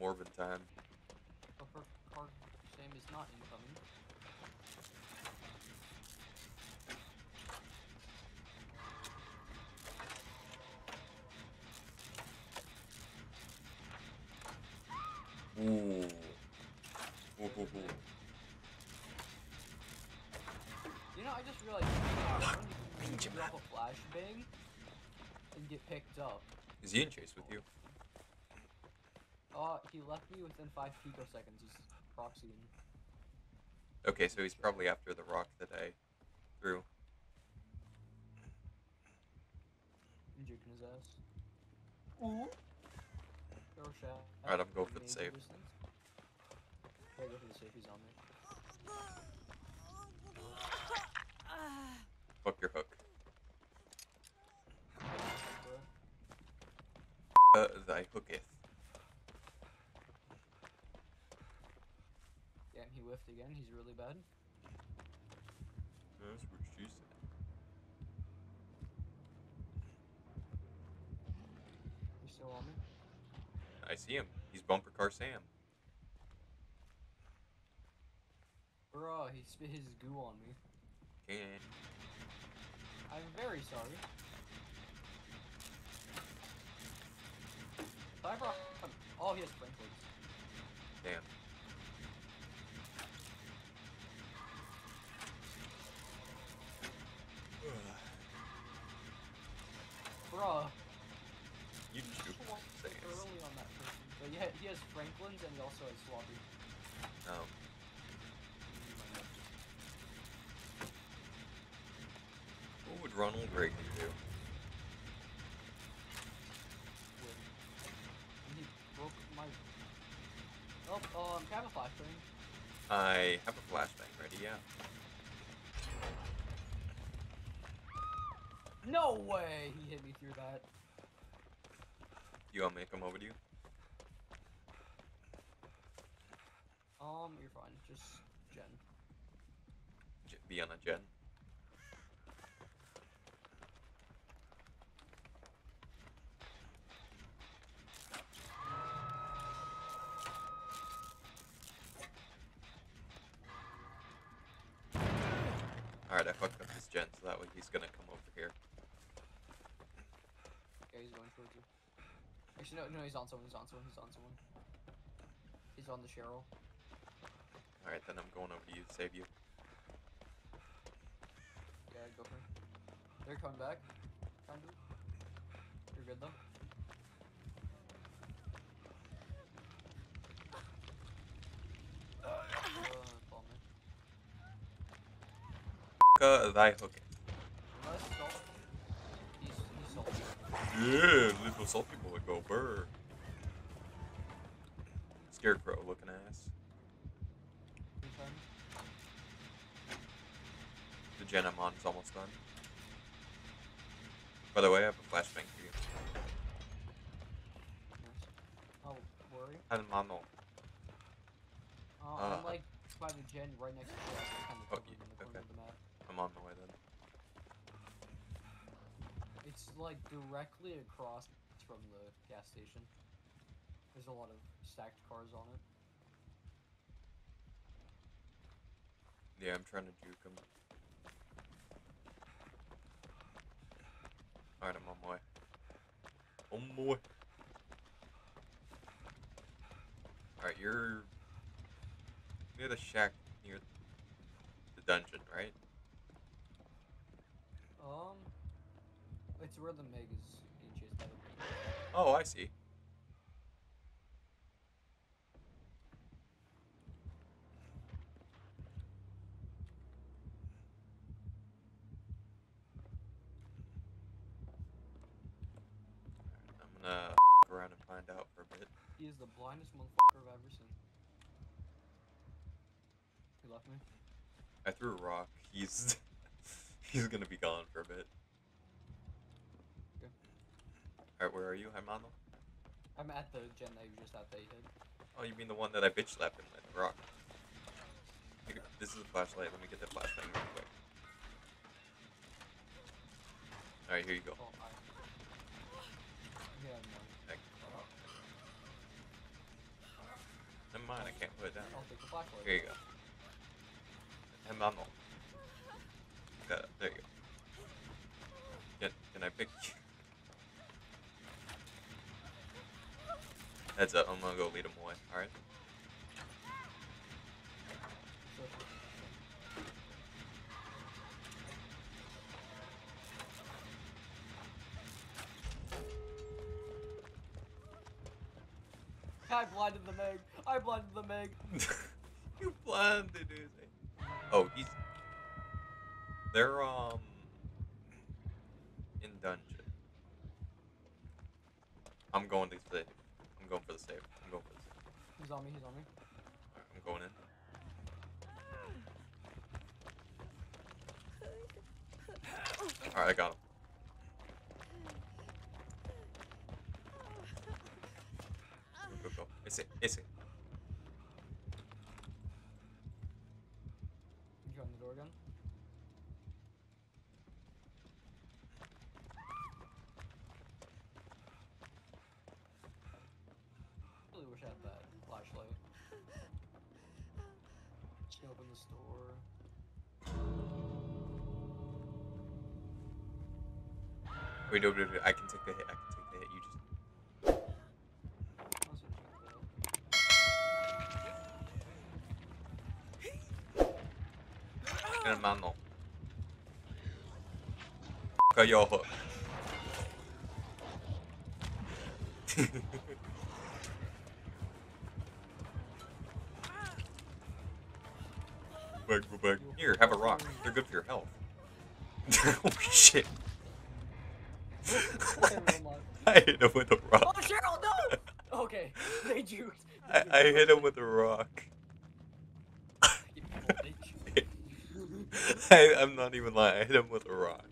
Morven time. But her Sam is not incoming. Ooh. Ooh. You know, I just realized you can drop a flashbang and get picked up. Is he in chase with you? He left me within 5 picoseconds. He's proxying. Okay, so he's probably after the rock that I threw. I'm juking his ass. Ooh. Alright, I'm going for the safe. Yeah, go for the safe, he's on there. Fuck your hook. Thy hooketh. Yeah, and he whiffed again, he's really bad. That's what she said. You still on me? I see him. He's Bumper Car Sam. Bro, he spit his goo on me. Okay. I'm very sorry. I brought him. Oh, he has sprinklers. Damn. Bruh. You shoot. Early on that person. But yeah, he has Franklin's and he also has Sloppy. Oh. What would Ronald Reagan do? He broke my... Oh, I have a flashbang. I have a flashbang ready, yeah. No way! He hit me through that. You want me to come over to you? You're fine. Just Jen. Be on a Jen. Alright, I fucked up this Jen, so that way he's gonna come over here. Yeah, he's going towards you. Actually, no, he's on someone, He's on the Cheryl. Alright, then I'm going over to you to save you. Yeah, go for it. They're coming back, kind of. You're good, though. Follow me. Thy hook. Yeah, little salty boy go burr. Scarecrow looking ass. The gen I'm on is almost done. By the way, I have a flashbang for you. Oh, worry? I'm like by the gen right next to you. Okay. I'm on the way then. It's like directly across from the gas station. There's a lot of stacked cars on it. Yeah, I'm trying to juke them. Alright, I'm on my way. Alright, you're near the shack, near the dungeon, right? It's where the Meg is being chased by the Meg. Oh, I see. I'm gonna f around and find out for a bit. He is the blindest motherfucker I've ever seen. He left me. I threw a rock. He's gonna be gone for a bit. Alright, where are you? I'm on them. I'm at the gen that you just thought they hit. Oh, you mean the one that I bitch slapped him with? Rock. This is a flashlight. Let me get that flashlight real quick. Alright, here you go. Yeah, mine, I can't put it down. Here you go. And mammal. Got it, there you go. Can I pick you? Heads up, I'm gonna go lead him away, alright? I blinded the Meg. I blinded the Meg. You blinded his. Oh, he's. They're in dungeon. I'm going to save. I'm going for the save. I'm going for the save. He's on me. He's on me. All right, I'm going in. All right, I got him. It's it, it's it. You got the door again? I really wish I had that flashlight. Just open this door. Wait, no, I can take the hit, I can take the hit, you just... Mano. Fuck your hook. Go back. Here, have a rock. They're good for your health. Oh shit. I hit him with a rock. Oh Cheryl, no! Okay, they juked. I hit him with a rock. I'm not even lying, I hit him with a rock.